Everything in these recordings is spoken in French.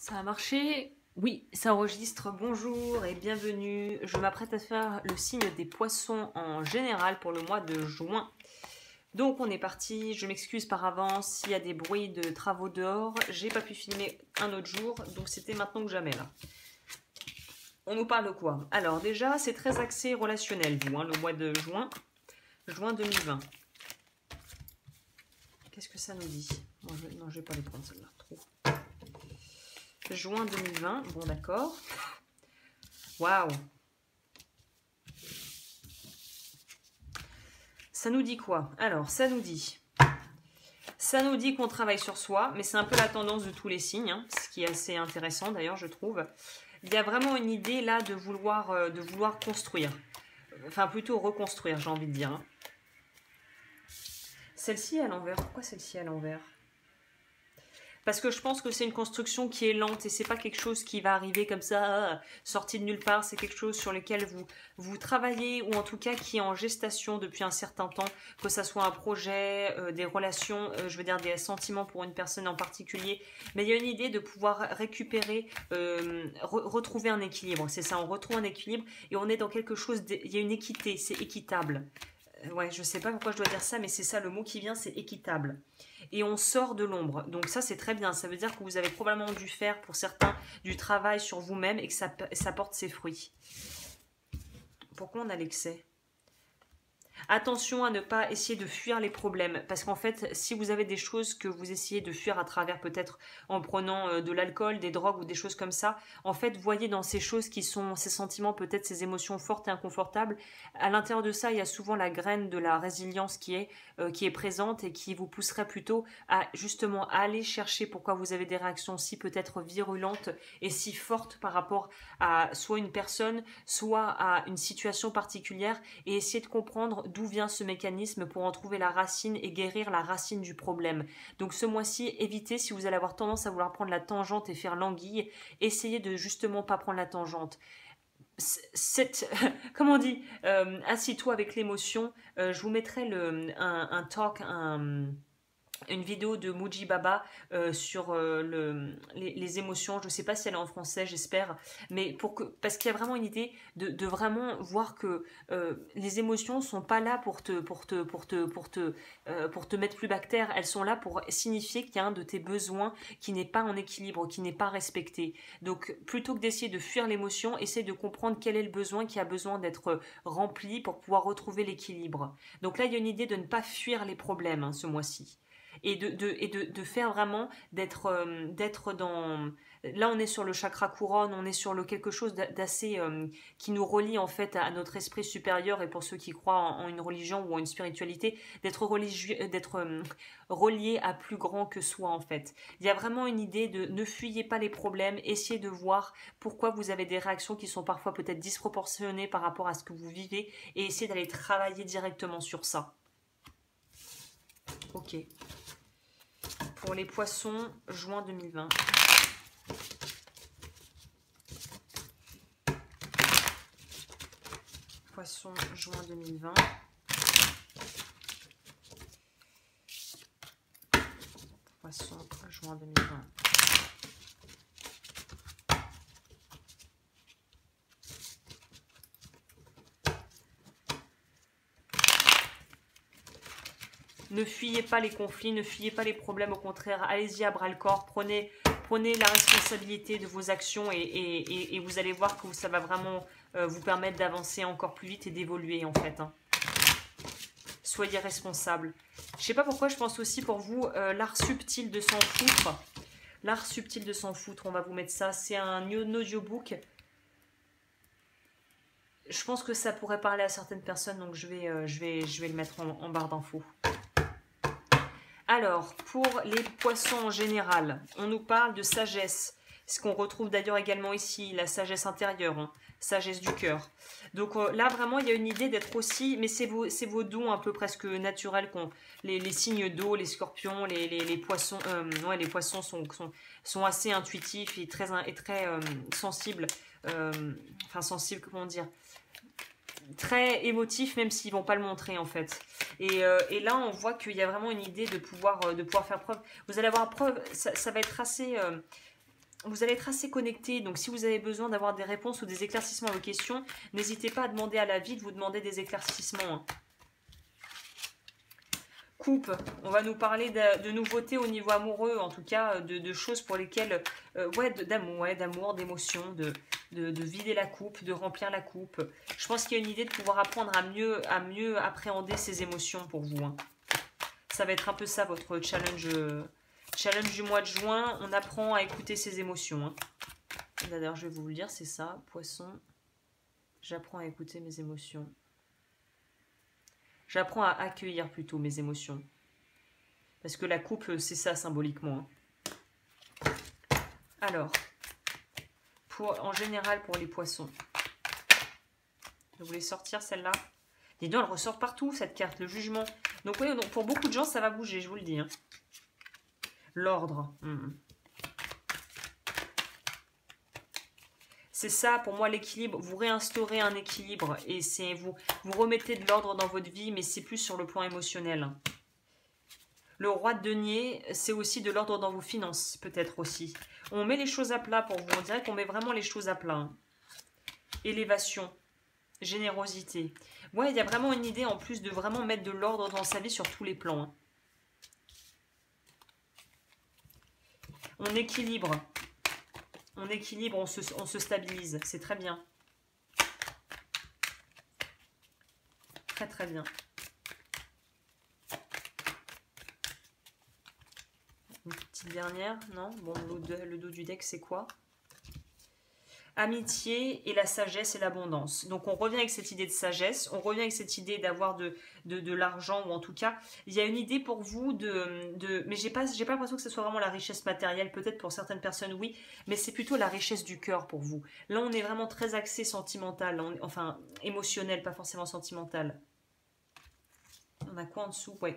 Ça a marché? Oui, ça enregistre. Bonjour et bienvenue. Je m'apprête à faire le signe des poissons en général pour le mois de juin. Donc on est parti. Je m'excuse par avance s'il y a des bruits de travaux dehors. J'ai pas pu filmer un autre jour, donc c'était maintenant que jamais là. On nous parle de quoi? Alors déjà, c'est très axé relationnel, vous, hein, le mois de juin 2020. Qu'est-ce que ça nous dit? Bon, non, je vais pas les prendre celle-là, trop. Juin 2020, bon d'accord. Waouh! Ça nous dit quoi? Alors, ça nous dit qu'on travaille sur soi, mais c'est un peu la tendance de tous les signes, hein, ce qui est assez intéressant d'ailleurs, je trouve. Il y a vraiment une idée là de vouloir construire, enfin plutôt reconstruire, j'ai envie de dire. Hein. Celle-ci à l'envers, pourquoi celle-ci à l'envers? Parce que je pense que c'est une construction qui est lente et c'est pas quelque chose qui va arriver comme ça, sorti de nulle part. C'est quelque chose sur lequel vous travaillez ou en tout cas qui est en gestation depuis un certain temps, que ça soit un projet, des relations, je veux dire des sentiments pour une personne en particulier. Mais il y a une idée de pouvoir récupérer, retrouver un équilibre. C'est ça, on retrouve un équilibre et on est dans quelque chose, il y a une équité, c'est équitable. Ouais, je sais pas pourquoi je dois dire ça, mais c'est ça, le mot qui vient, c'est équitable. Et on sort de l'ombre. Donc ça, c'est très bien. Ça veut dire que vous avez probablement dû faire, pour certains, du travail sur vous-même et que ça porte ses fruits. Pourquoi on a l'excès? Attention à ne pas essayer de fuir les problèmes, parce qu'en fait, si vous avez des choses que vous essayez de fuir à travers, peut-être en prenant de l'alcool, des drogues ou des choses comme ça, en fait, voyez dans ces choses qui sont ces sentiments, peut-être ces émotions fortes et inconfortables, à l'intérieur de ça, il y a souvent la graine de la résilience qui est présente et qui vous pousserait plutôt à justement aller chercher pourquoi vous avez des réactions si peut-être virulentes et si fortes par rapport à soit une personne, soit à une situation particulière, et essayer de comprendre d'où vient ce mécanisme pour en trouver la racine et guérir la racine du problème. Donc ce mois-ci, évitez, si vous allez avoir tendance à vouloir prendre la tangente et faire l'anguille, essayez de justement pas prendre la tangente. Comment on dit, assis-toi avec l'émotion. Je vous mettrai une vidéo de Muji Baba sur les émotions. Je ne sais pas si elle est en français, j'espère, mais parce qu'il y a vraiment une idée de vraiment voir que les émotions ne sont pas là pour te mettre plus bactère. Elles sont là pour signifier qu'il y a un de tes besoins qui n'est pas en équilibre, qui n'est pas respecté. Donc plutôt que d'essayer de fuir l'émotion, essaye de comprendre quel est le besoin qui a besoin d'être rempli pour pouvoir retrouver l'équilibre. Donc là, il y a une idée de ne pas fuir les problèmes, hein, ce mois-ci. Et de faire vraiment, d'être dans... Là, on est sur le chakra couronne, on est sur quelque chose d'assez... qui nous relie en fait à notre esprit supérieur, et pour ceux qui croient en une religion ou en une spiritualité, d'être relié à plus grand que soi en fait. Il y a vraiment une idée de ne fuyez pas les problèmes, essayez de voir pourquoi vous avez des réactions qui sont parfois peut-être disproportionnées par rapport à ce que vous vivez, et essayez d'aller travailler directement sur ça. Ok. Pour les poissons, juin 2020. Poissons, juin 2020. Poissons, juin 2020. Ne fuyez pas les conflits, ne fuyez pas les problèmes, au contraire, allez-y à bras-le-corps, prenez la responsabilité de vos actions et vous allez voir que ça va vraiment vous permettre d'avancer encore plus vite et d'évoluer en fait. Hein. Soyez responsable. Je ne sais pas pourquoi, je pense aussi pour vous, l'art subtil de s'en foutre. L'art subtil de s'en foutre, on va vous mettre ça, c'est un audiobook. Je pense que ça pourrait parler à certaines personnes, donc je vais le mettre en barre d'infos. Alors, pour les poissons en général, on nous parle de sagesse, ce qu'on retrouve d'ailleurs également ici, la sagesse intérieure, hein, sagesse du cœur. Donc là, vraiment, il y a une idée d'être aussi, mais c'est vos dons un peu presque naturels, les signes d'eau, les scorpions, les poissons, ouais, les poissons sont assez intuitifs et très sensibles, enfin sensibles, comment dire, très émotifs, même s'ils ne vont pas le montrer en fait. Et là, on voit qu'il y a vraiment une idée de pouvoir faire preuve. Vous allez avoir preuve, ça va être assez... vous allez être assez connecté, donc si vous avez besoin d'avoir des réponses ou des éclaircissements à vos questions, n'hésitez pas à demander à la vie de vous demander des éclaircissements. Couple, on va nous parler de nouveautés au niveau amoureux, en tout cas de choses pour lesquelles, d'amour, d'émotion, de vider la coupe, de remplir la coupe. Je pense qu'il y a une idée de pouvoir apprendre à mieux appréhender ses émotions pour vous. Hein. Ça va être un peu ça votre challenge du mois de juin. On apprend à écouter ses émotions. Hein. D'ailleurs, je vais vous le dire, c'est ça, poisson. J'apprends à écouter mes émotions. J'apprends à accueillir plutôt mes émotions. Parce que la coupe, c'est ça symboliquement. Alors, en général pour les poissons. Vous voulez sortir celle-là? Dis donc, elle ressort partout cette carte, le jugement. Donc oui, pour beaucoup de gens, ça va bouger, je vous le dis. Hein. L'ordre. C'est ça, pour moi, l'équilibre. Vous réinstaurez un équilibre et c'est vous remettez de l'ordre dans votre vie, mais c'est plus sur le plan émotionnel. Le roi de denier, c'est aussi de l'ordre dans vos finances, peut-être aussi. On met les choses à plat pour vous. On dirait qu'on met vraiment les choses à plat. Élévation, générosité. Ouais, il y a vraiment une idée en plus de vraiment mettre de l'ordre dans sa vie sur tous les plans. On équilibre. On équilibre, on se stabilise. C'est très bien. Très très bien. Une petite dernière, non? Bon, le dos du deck, c'est quoi? Amitié et la sagesse et l'abondance. Donc on revient avec cette idée de sagesse, on revient avec cette idée d'avoir de l'argent, ou en tout cas, il y a une idée pour vous mais j'ai pas l'impression que ce soit vraiment la richesse matérielle, peut-être pour certaines personnes oui, mais c'est plutôt la richesse du cœur pour vous. Là on est vraiment très axé sentimental, enfin émotionnel, pas forcément sentimental. On a quoi en dessous? Ouais.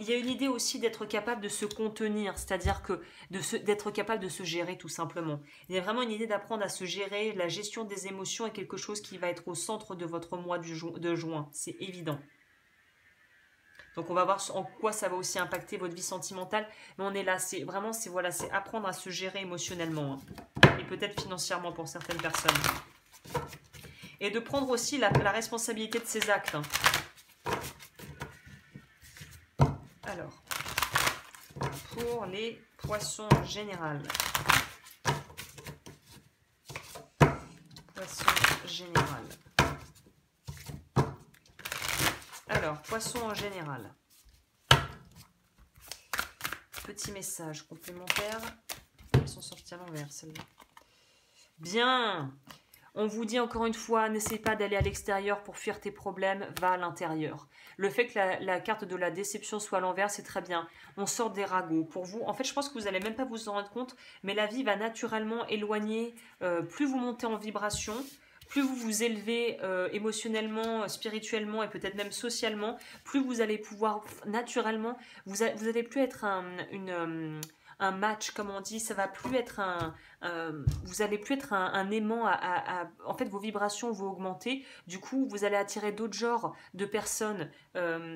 Il y a une idée aussi d'être capable de se contenir, c'est-à-dire que d'être capable de se gérer tout simplement. Il y a vraiment une idée d'apprendre à se gérer, la gestion des émotions est quelque chose qui va être au centre de votre mois de juin, c'est évident. Donc on va voir en quoi ça va aussi impacter votre vie sentimentale, mais on est là, c'est vraiment, c'est apprendre à se gérer émotionnellement, hein, et peut-être financièrement pour certaines personnes. Et de prendre aussi la responsabilité de ses actes. Hein. Alors, pour les poissons en général. Poissons général. Alors, poissons en général. Petit message complémentaire. Elles sont sorties à l'envers, celles-là. Bien. On vous dit encore une fois, n'essaie pas d'aller à l'extérieur pour fuir tes problèmes, va à l'intérieur. Le fait que la carte de la déception soit à l'envers, c'est très bien. On sort des ragots. Pour vous, en fait, je pense que vous n'allez même pas vous en rendre compte, mais la vie va naturellement éloigner. Plus vous montez en vibration, plus vous vous élevez émotionnellement, spirituellement et peut-être même socialement, plus vous allez pouvoir naturellement, vous n'allez plus être un match, comme on dit, ça va plus être vous allez plus être un aimant en fait, vos vibrations vont augmenter. Du coup, vous allez attirer d'autres genres de personnes.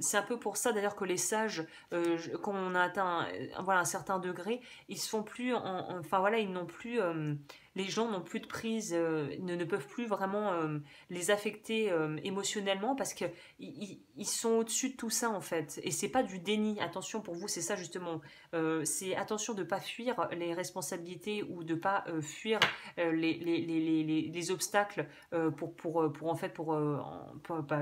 C'est un peu pour ça, d'ailleurs, que les sages, quand on a atteint voilà, un certain degré, ils se font plus. Enfin, voilà, ils n'ont plus. Les gens n'ont plus de prise, ne peuvent plus vraiment les affecter émotionnellement parce qu'ils sont au-dessus de tout ça en fait. Et c'est pas du déni, attention pour vous, c'est ça justement. C'est attention de ne pas fuir les responsabilités ou de ne pas fuir les obstacles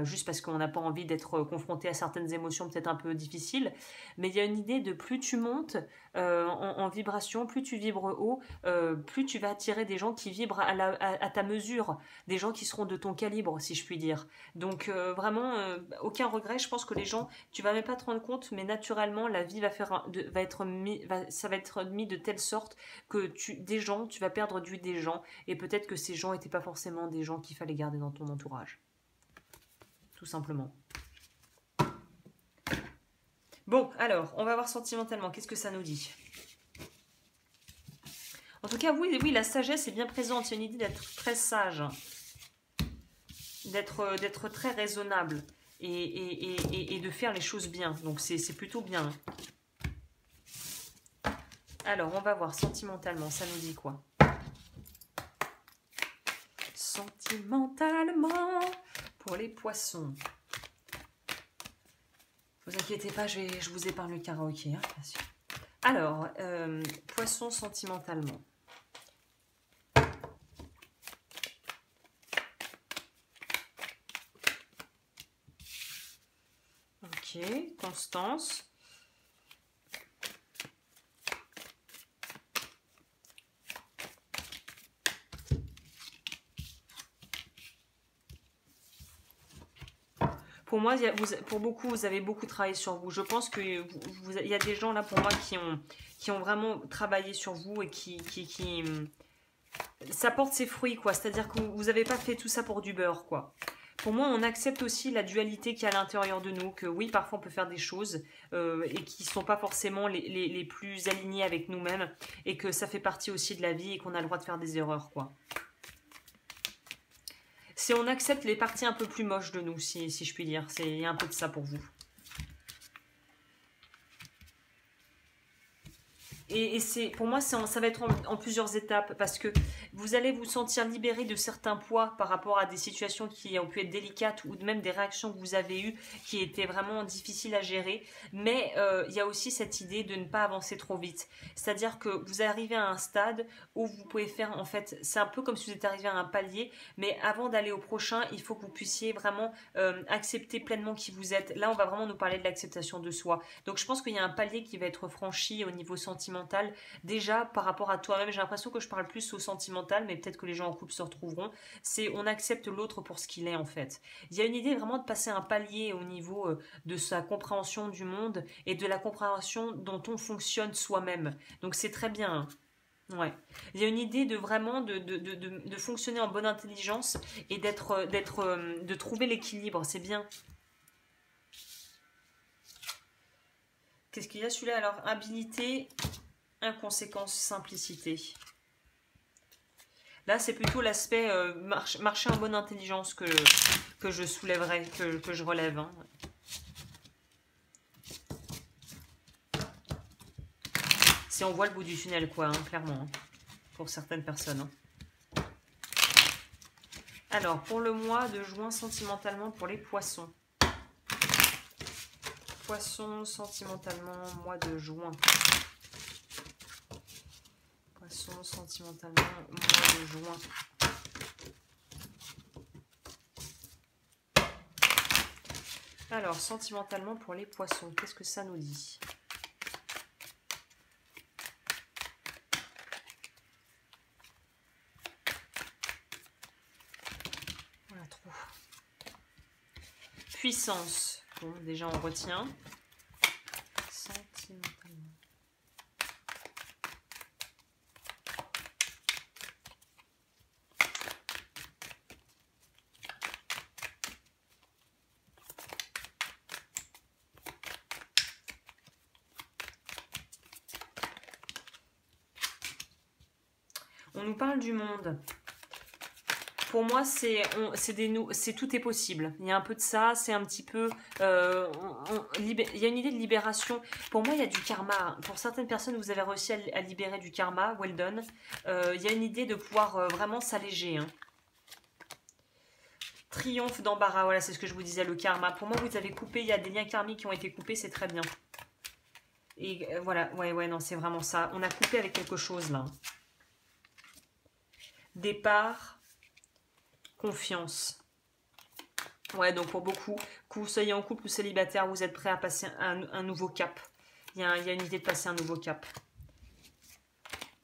juste parce qu'on n'a pas envie d'être confronté à certaines émotions peut-être un peu difficiles. Mais il y a une idée de plus tu montes en vibration, plus tu vibres haut, plus tu vas attirer des gens qui vibrent à ta mesure, des gens qui seront de ton calibre, si je puis dire. Donc vraiment, aucun regret. Je pense que les gens, tu vas même pas te rendre compte, mais naturellement, la vie ça va être mis de telle sorte que tu vas perdre du des gens, et peut-être que ces gens n'étaient pas forcément des gens qu'il fallait garder dans ton entourage. Tout simplement. Bon, alors, on va voir sentimentalement. Qu'est-ce que ça nous dit ? En tout cas, oui, la sagesse est bien présente. C'est une idée d'être très sage, d'être très raisonnable et de faire les choses bien. Donc, c'est plutôt bien. Alors, on va voir sentimentalement, ça nous dit quoi? Sentimentalement, pour les poissons. Vous inquiétez pas, je vous épargne le karaoké, hein, bien sûr. Alors, poissons sentimentalement. Ok, Constance. Pour moi, pour beaucoup, vous avez beaucoup travaillé sur vous. Je pense que il y a des gens là pour moi qui ont vraiment travaillé sur vous et qui ça porte ses fruits, quoi. C'est-à-dire que vous n'avez pas fait tout ça pour du beurre, quoi. Pour moi, on accepte aussi la dualité qu'il y a à l'intérieur de nous, que oui, parfois on peut faire des choses et qui ne sont pas forcément les plus alignées avec nous-mêmes et que ça fait partie aussi de la vie et qu'on a le droit de faire des erreurs, quoi. C'est on accepte les parties un peu plus moches de nous, si je puis dire. Il y a un peu de ça pour vous. Et pour moi, ça va être en plusieurs étapes parce que vous allez vous sentir libéré de certains poids par rapport à des situations qui ont pu être délicates ou même des réactions que vous avez eues qui étaient vraiment difficiles à gérer. Mais il y a aussi cette idée de ne pas avancer trop vite. C'est-à-dire que vous arrivez à un stade où vous pouvez faire, en fait, c'est un peu comme si vous êtes arrivé à un palier, mais avant d'aller au prochain, il faut que vous puissiez vraiment accepter pleinement qui vous êtes. Là, on va vraiment nous parler de l'acceptation de soi. Donc, je pense qu'il y a un palier qui va être franchi au niveau sentimental. Déjà par rapport à toi-même, j'ai l'impression que je parle plus au sentimental, mais peut-être que les gens en couple se retrouveront. C'est on accepte l'autre pour ce qu'il est, en fait. Il y a une idée vraiment de passer un palier au niveau de sa compréhension du monde et de la compréhension dont on fonctionne soi-même. Donc c'est très bien. Ouais. Il y a une idée de vraiment de fonctionner en bonne intelligence et de trouver l'équilibre. C'est bien. Qu'est-ce qu'il y a celui-là? Alors habilité. Inconséquence, simplicité. Là, c'est plutôt l'aspect marcher en bonne intelligence que je soulèverai, que je relève. Hein. Si on voit le bout du tunnel, quoi, hein, clairement, hein, pour certaines personnes. Hein. Alors, pour le mois de juin, sentimentalement, pour les poissons. Poissons, sentimentalement, mois de juin. Poissons, sentimentalement, mois de juin. Alors, sentimentalement pour les poissons, qu'est-ce que ça nous dit? On la trouve. Puissance. Bon, déjà on retient. Sentimentalement. On nous parle du monde. Pour moi, c'est tout est possible. Il y a un peu de ça, c'est un petit peu... il y a une idée de libération. Pour moi, il y a du karma. Pour certaines personnes, vous avez réussi à libérer du karma. Well done. Il y a une idée de pouvoir vraiment s'alléger. Hein. Triomphe d'embarras. Voilà, c'est ce que je vous disais, le karma. Pour moi, vous avez coupé. Il y a des liens karmiques qui ont été coupés. C'est très bien. Et voilà. Ouais, non, c'est vraiment ça. On a coupé avec quelque chose, là. Départ, confiance. Ouais, donc pour beaucoup, que vous soyez en couple ou célibataire, vous êtes prêt à passer un nouveau cap. Il y a une idée de passer un nouveau cap.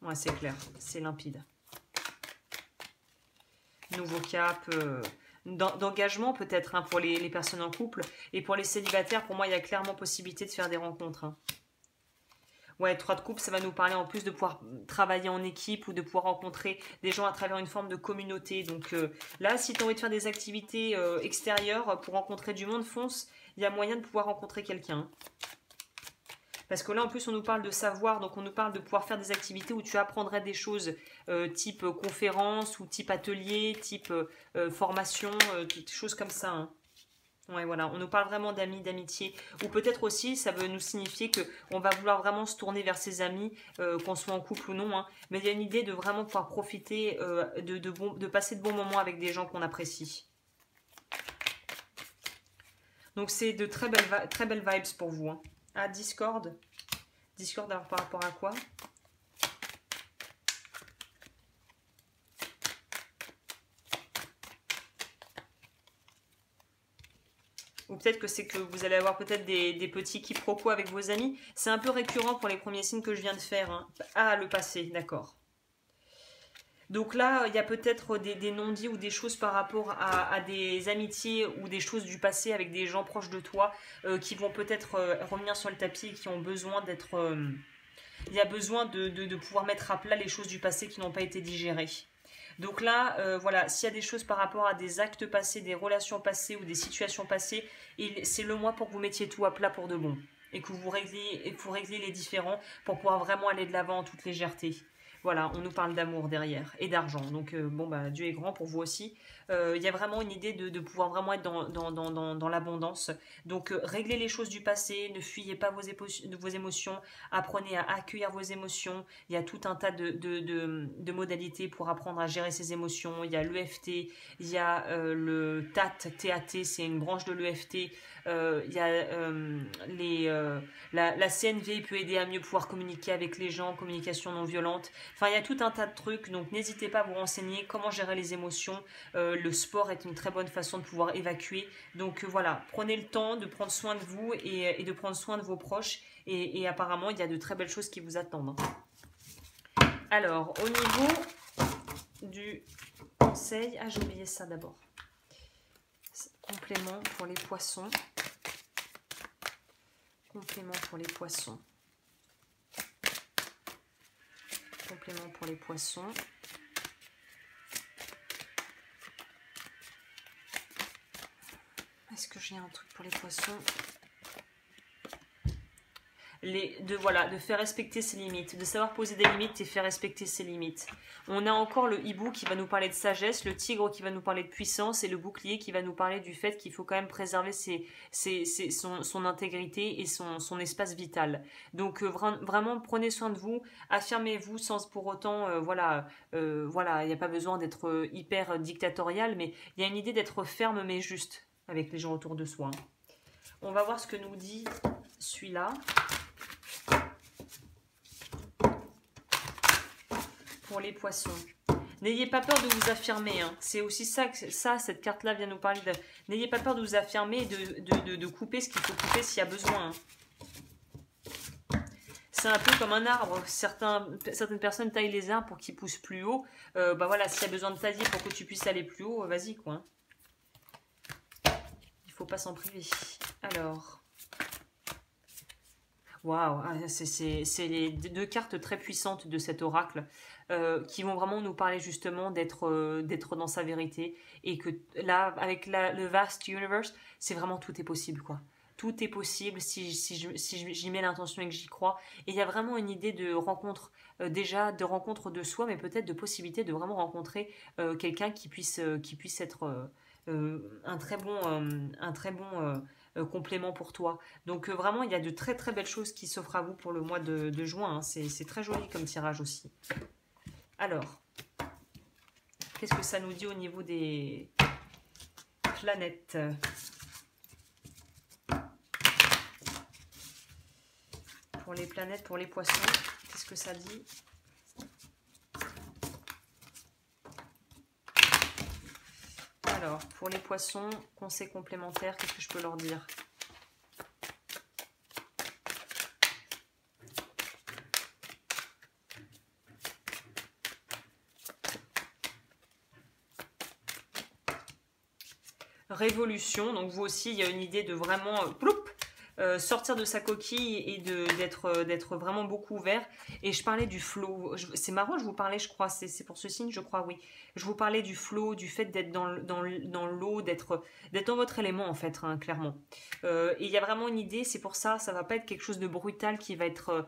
Ouais, c'est clair, c'est limpide. Nouveau cap d'engagement peut-être hein, pour les personnes en couple. Et pour les célibataires, pour moi, il y a clairement possibilité de faire des rencontres. Hein. Ouais, 3 de couple, ça va nous parler en plus de pouvoir travailler en équipe ou de pouvoir rencontrer des gens à travers une forme de communauté. Donc là, si tu as envie de faire des activités extérieures pour rencontrer du monde, fonce, il y a moyen de pouvoir rencontrer quelqu'un. Parce que là, en plus, on nous parle de savoir, donc on nous parle de pouvoir faire des activités où tu apprendrais des choses type conférence ou type atelier, type formation, choses comme ça. Hein. Ouais, voilà, on nous parle vraiment d'amis, d'amitié. Ou peut-être aussi, ça veut nous signifier qu'on va vouloir vraiment se tourner vers ses amis, qu'on soit en couple ou non. Hein. Mais il y a une idée de vraiment pouvoir profiter, de passer de bons moments avec des gens qu'on apprécie. Donc c'est de très belles vibes pour vous. Hein. Ah, Discord. Discord, alors par rapport à quoi ? Ou peut-être que c'est que vous allez avoir peut-être des petits quiproquos avec vos amis. C'est un peu récurrent pour les premiers signes que je viens de faire. Hein. Ah, le passé, d'accord. Donc là, il y a peut-être des non-dits ou des choses par rapport à des amitiés ou des choses du passé avec des gens proches de toi qui vont peut-être revenir sur le tapis et qui ont besoin d'être... il y a besoin de pouvoir mettre à plat les choses du passé qui n'ont pas été digérées. Donc là, voilà, s'il y a des choses par rapport à des actes passés, des relations passées ou des situations passées, c'est le mois pour que vous mettiez tout à plat pour de bon. Et que vous régliez les différends pour pouvoir vraiment aller de l'avant en toute légèreté. Voilà, on nous parle d'amour derrière et d'argent. Donc bon, bah, Dieu est grand pour vous aussi. Il y a vraiment une idée de pouvoir vraiment être dans l'abondance. Donc réglez les choses du passé, ne fuyez pas vos émotions, apprenez à accueillir vos émotions. Il y a tout un tas de modalités pour apprendre à gérer ses émotions. Il y a l'EFT, il y a le TAT, c'est une branche de l'EFT. Il y a la CNV peut aider à mieux pouvoir communiquer avec les gens, communication non violente. Enfin, il y a tout un tas de trucs, donc n'hésitez pas à vous renseigner comment gérer les émotions. Le sport est une très bonne façon de pouvoir évacuer. Donc voilà, prenez le temps de prendre soin de vous et de prendre soin de vos proches. Et apparemment, il y a de très belles choses qui vous attendent. Alors, au niveau du conseil... Ah, j'ai oublié ça d'abord. Complément pour les poissons. Complément pour les poissons. Complément pour les poissons. Est-ce que j'ai un truc pour les poissons ? Voilà, de faire respecter ses limites, de savoir poser des limites et faire respecter ses limites. On a encore le hibou qui va nous parler de sagesse, le tigre qui va nous parler de puissance et le bouclier qui va nous parler du fait qu'il faut quand même préserver son intégrité et son espace vital. Donc vraiment, prenez soin de vous, affirmez-vous sans pour autant, voilà, il n'y a pas besoin d'être hyper dictatorial, mais il y a une idée d'être ferme mais juste avec les gens autour de soi. On va voir ce que nous dit celui-là. Pour les poissons. N'ayez pas peur de vous affirmer. Hein. C'est aussi ça, cette carte-là vient nous parler de... N'ayez pas peur de vous affirmer et de couper ce qu'il faut couper s'il y a besoin. Hein. C'est un peu comme un arbre. Certaines personnes taillent les arbres pour qu'ils poussent plus haut. Bah voilà, s'il y a besoin de tailler pour que tu puisses aller plus haut, vas-y quoi. Hein. Il faut pas s'en priver. Alors... Waouh, c'est les deux cartes très puissantes de cet oracle qui vont vraiment nous parler justement d'être dans sa vérité et que là, avec le vaste universe, c'est vraiment tout est possible quoi. Tout est possible si j'y mets l'intention et que j'y crois. Et il y a vraiment une idée de rencontre, déjà de rencontre de soi, mais peut-être de possibilité de vraiment rencontrer quelqu'un qui puisse être un très bon complément pour toi. Donc vraiment, il y a de très très belles choses qui s'offrent à vous pour le mois de juin. Hein. C'est très joli comme tirage aussi. Alors, qu'est-ce que ça nous dit au niveau des planètes ? Pour les planètes, pour les poissons, qu'est-ce que ça dit ? Alors, pour les poissons, conseils complémentaires, qu'est-ce que je peux leur dire ? Révolution, donc vous aussi, il y a une idée de vraiment... sortir de sa coquille et d'être vraiment beaucoup ouvert Et je parlais du flow. C'est marrant, je vous parlais, je crois, c'est pour ce signe, je crois, oui. Je vous parlais du flow, du fait d'être dans l'eau, d'être dans votre élément, en fait, hein, clairement. Et il y a vraiment une idée, c'est pour ça, ça va pas être quelque chose de brutal qui va être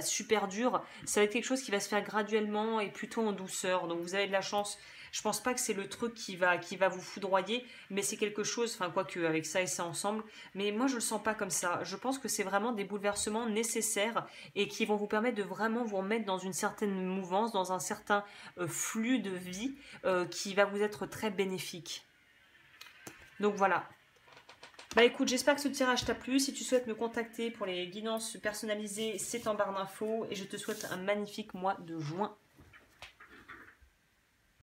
super dur. Ça va être quelque chose qui va se faire graduellement et plutôt en douceur. Donc vous avez de la chance. Je pense pas que c'est le truc qui va vous foudroyer, mais c'est quelque chose, enfin quoique avec ça et ça ensemble, mais moi je le sens pas comme ça. Je pense que c'est vraiment des bouleversements nécessaires et qui vont vous permettre de vraiment vous remettre dans une certaine mouvance, dans un certain flux de vie qui va vous être très bénéfique. Donc voilà. Bah écoute, j'espère que ce tirage t'a plu. Si tu souhaites me contacter pour les guidances personnalisées, c'est en barre d'infos et je te souhaite un magnifique mois de juin.